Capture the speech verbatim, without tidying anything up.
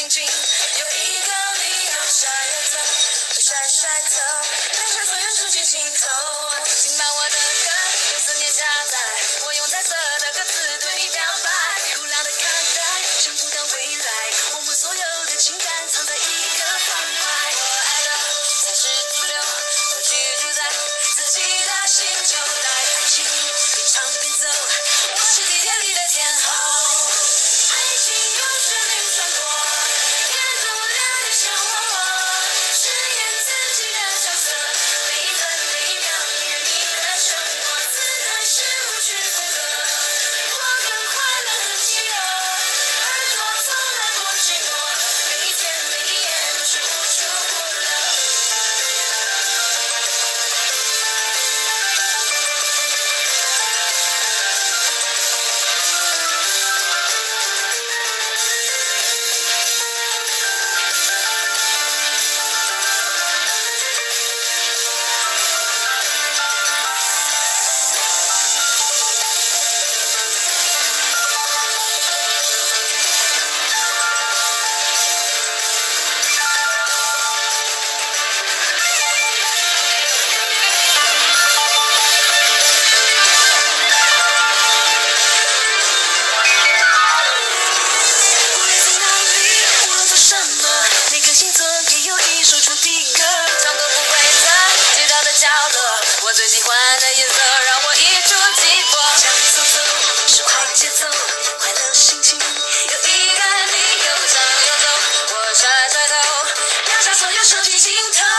心境，有一个理由晒晒头，晒晒头，晒晒所有事情心头。请把我的歌用思念加载，我用彩色的歌词对你表白，古老的卡带，相互的未来，我们所有的情感藏在一个方块。我爱的才是主流，都居住在自己的星球，带爱情一场边走，我是地铁里的天后。 心疼。